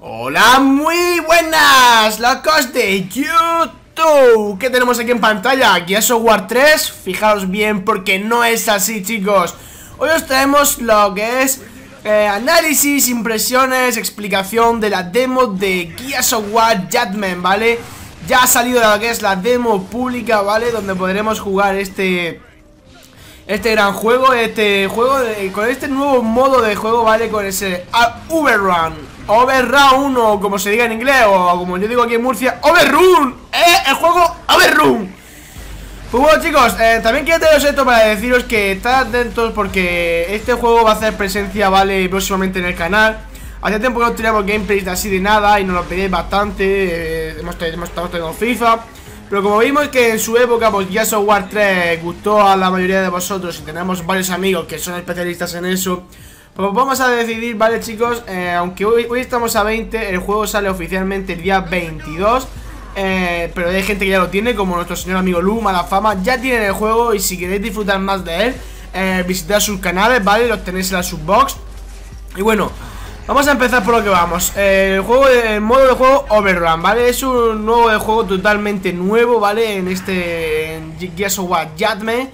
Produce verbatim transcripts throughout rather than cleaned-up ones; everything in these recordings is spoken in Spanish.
Hola, muy buenas, locos de YouTube. ¿Qué tenemos aquí en pantalla? Gears of War tres. Fijaros bien porque no es así, chicos. Hoy os traemos lo que es eh, análisis, impresiones, explicación de la demo de Gears of War Judgment, ¿vale? Ya ha salido lo que es la demo pública, ¿vale? Donde podremos jugar este... Este gran juego, este juego de, con este nuevo modo de juego, ¿vale? Con ese uh, OverRun, OverRun o como se diga en inglés, o como yo digo aquí en Murcia, OverRun, ¿eh? El juego OverRun. Pues bueno, chicos, eh, también quiero teneros esto para deciros que estad atentos porque este juego va a hacer presencia, ¿vale? Próximamente en el canal. Hace tiempo que no teníamos gameplays de así de nada y nos lo pedís bastante, eh, hemos, hemos estado teniendo FIFA. Pero como vimos que en su época, pues Gears of War tres gustó a la mayoría de vosotros y tenemos varios amigos que son especialistas en eso, pues vamos a decidir, vale chicos, eh, aunque hoy, hoy estamos a veinte, el juego sale oficialmente el día veintidós, eh, pero hay gente que ya lo tiene, como nuestro señor amigo Lu, Mala Fama, ya tienen el juego y si queréis disfrutar más de él, eh, visitad sus canales, vale, los tenéis en la subbox. Y bueno, vamos a empezar por lo que vamos. El juego, el modo de juego OverRun, ¿vale? Es un nuevo de juego totalmente nuevo, ¿vale? En este en Gears of War Judgment.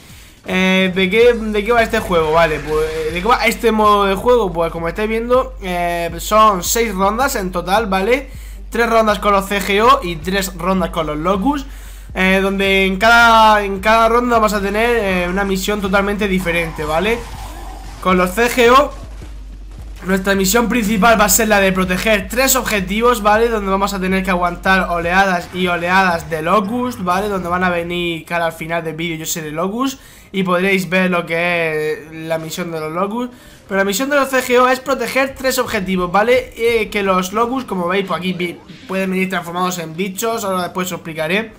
Eh, ¿de, qué, ¿De qué va este juego? Vale, pues ¿de qué va este modo de juego? Pues como estáis viendo, eh, son seis rondas en total, ¿vale? tres rondas con los C G O y tres rondas con los Locust. Eh, donde en cada, en cada ronda vas a tener eh, una misión totalmente diferente, ¿vale? Con los C G O... Nuestra misión principal va a ser la de proteger tres objetivos, ¿vale? Donde vamos a tener que aguantar oleadas y oleadas de Locust, ¿vale? Donde van a venir, cara al final del vídeo yo seré Locust y podréis ver lo que es la misión de los Locust. Pero la misión de los C G O es proteger tres objetivos, ¿vale? Eh, que los Locust, como veis, por aquí pueden venir transformados en bichos, ahora después os explicaré.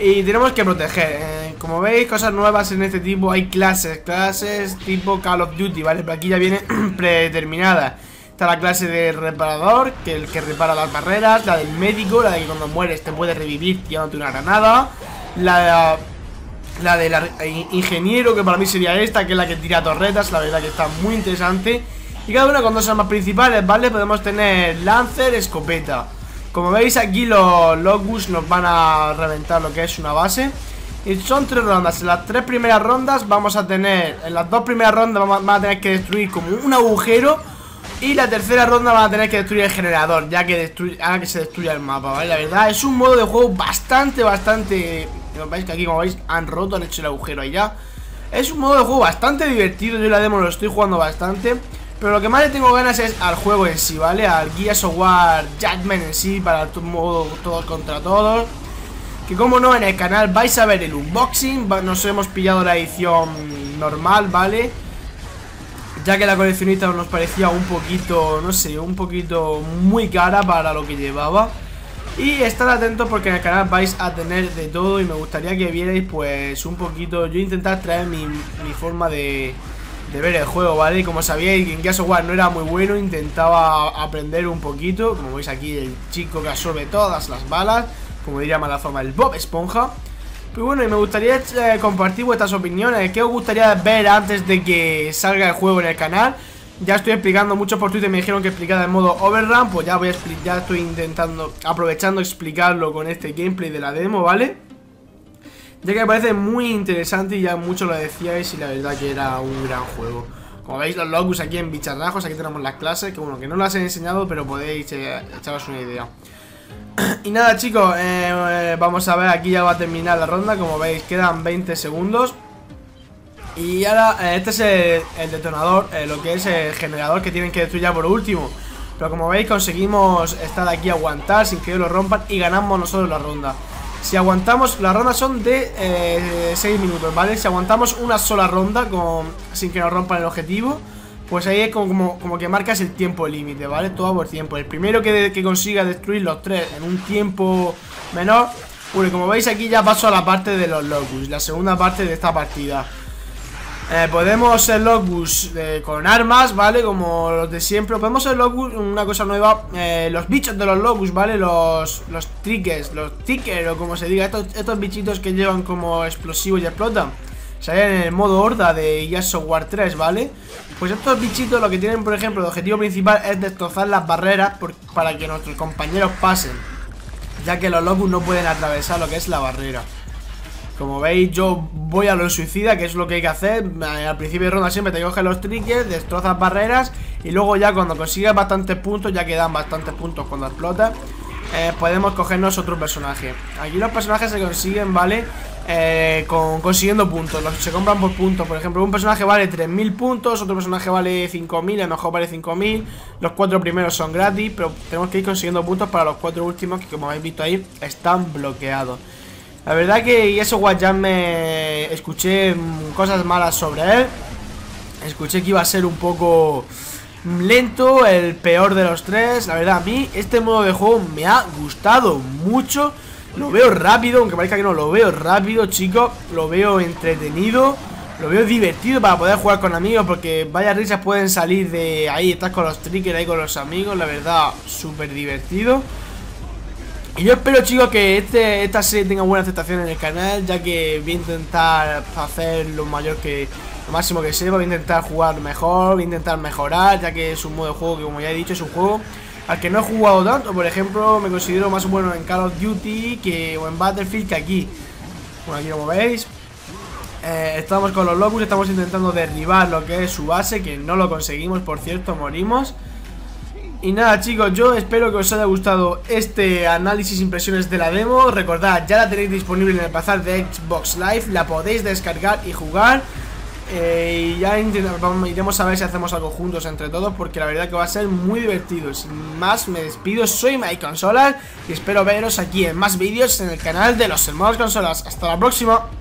Y tenemos que proteger, eh, como veis, cosas nuevas en este tipo, hay clases, clases tipo Call of Duty, ¿vale? Pero aquí ya viene predeterminada. Está la clase de reparador, que el que repara las barreras, la del médico, la de que cuando mueres te puede revivir tirándote una granada, la de la del la, ingeniero, que para mí sería esta, que es la que tira torretas, la verdad que está muy interesante. Y cada una con dos armas principales, ¿vale? Podemos tener lancer, escopeta. Como veis aquí los Locust nos van a reventar lo que es una base. Y son tres rondas. En las tres primeras rondas vamos a tener... En las dos primeras rondas vamos a, vamos a tener que destruir como un agujero. Y la tercera ronda van a tener que destruir el generador, ya que destruye, ahora que se destruya el mapa, ¿vale? La verdad es un modo de juego bastante, bastante... Veis que aquí como veis han roto, han hecho el agujero allá. Es un modo de juego bastante divertido. Yo la demo lo estoy jugando bastante. Pero lo que más le tengo ganas es al juego en sí, ¿vale? Al Gears of War Judgment en sí, para tu modo todos contra todos. Que como no, en el canal vais a ver el unboxing. Nos hemos pillado la edición normal, ¿vale? Ya que la coleccionista nos parecía un poquito, no sé, un poquito muy cara para lo que llevaba. Y estad atentos porque en el canal vais a tener de todo. Y me gustaría que vierais pues un poquito, yo intentar traer mi, mi forma de... de ver el juego, ¿vale? Como sabíais, en Gears of War no era muy bueno, intentaba aprender un poquito. Como veis aquí, el chico que absorbe todas las balas, como diría Mala Fama, el Bob Esponja. Pero bueno, y me gustaría eh, compartir vuestras opiniones. ¿Qué os gustaría ver antes de que salga el juego en el canal? Ya estoy explicando, muchos por Twitter me dijeron que explicara el modo OverRun. Pues ya voy a explicar, estoy intentando, aprovechando explicarlo con este gameplay de la demo, ¿vale? Ya que me parece muy interesante y ya mucho lo decíais y la verdad que era un gran juego. Como veis los Locust aquí en bicharrajos, aquí tenemos las clases, que bueno, que no las he enseñado pero podéis eh, echaros una idea. Y nada chicos, eh, vamos a ver, aquí ya va a terminar la ronda, como veis quedan veinte segundos. Y ahora, eh, este es el, el detonador, eh, lo que es el generador que tienen que destruir ya por último. Pero como veis conseguimos estar aquí, aguantar sin que lo rompan y ganamos nosotros la ronda. Si aguantamos, las rondas son de eh, seis minutos, ¿vale? Si aguantamos una sola ronda con, sin que nos rompan el objetivo, pues ahí es como, como, como que marcas el tiempo límite, ¿vale? Todo por tiempo. El primero que, de, que consiga destruir los tres en un tiempo menor. Bueno, como veis aquí ya paso a la parte de los Locust, la segunda parte de esta partida. eh, Podemos ser Locust eh, con armas, ¿vale? Como los de siempre. Podemos ser Locust, una cosa nueva, eh, los bichos de los Locust, ¿vale? Los... los Trickers, los tickers o como se diga, estos, estos bichitos que llevan como explosivos y explotan. Salen en el modo horda de Gears of War tres, ¿vale? Pues estos bichitos lo que tienen, por ejemplo, el objetivo principal es destrozar las barreras por, para que nuestros compañeros pasen, ya que los Locust no pueden atravesar lo que es la barrera. Como veis, yo voy a lo suicida, que es lo que hay que hacer. Al principio de ronda siempre te coges los triggers, destrozas barreras, y luego ya cuando consigues bastantes puntos, ya quedan bastantes puntos cuando explotas, eh, podemos cogernos otro personaje. Aquí los personajes se consiguen, ¿vale? Eh, con, consiguiendo puntos, los, se compran por puntos. Por ejemplo, un personaje vale tres mil puntos, otro personaje vale cinco mil, el mejor vale cinco mil. Los cuatro primeros son gratis, pero tenemos que ir consiguiendo puntos para los cuatro últimos, que como habéis visto ahí, están bloqueados. La verdad que eso ya me escuché cosas malas sobre él. Escuché que iba a ser un poco lento, el peor de los tres. La verdad, a mí este modo de juego me ha gustado mucho. Lo veo rápido, aunque parezca que no, lo veo rápido, chicos. Lo veo entretenido, lo veo divertido para poder jugar con amigos, porque vaya risas pueden salir de ahí. Estás con los trickers ahí con los amigos, la verdad, súper divertido. Y yo espero, chicos, que este, esta serie tenga buena aceptación en el canal, ya que voy a intentar hacer lo mayor que, lo máximo que sepa, voy a intentar jugar mejor, voy a intentar mejorar, ya que es un modo de juego que, como ya he dicho, es un juego al que no he jugado tanto. Por ejemplo, me considero más bueno en Call of Duty que, o en Battlefield que aquí. Bueno, aquí como veis, eh, estamos con los Locust, estamos intentando derribar lo que es su base, que no lo conseguimos, por cierto, morimos. Y nada, chicos, yo espero que os haya gustado este análisis e impresiones de la demo. Recordad, ya la tenéis disponible en el bazar de Xbox Live, la podéis descargar y jugar. eh, Y ya iremos a ver si hacemos algo juntos entre todos, porque la verdad que va a ser muy divertido. Sin más, me despido, soy HermanosConsolas y espero veros aquí en más vídeos en el canal de los Hermanos Consolas. Hasta la próxima.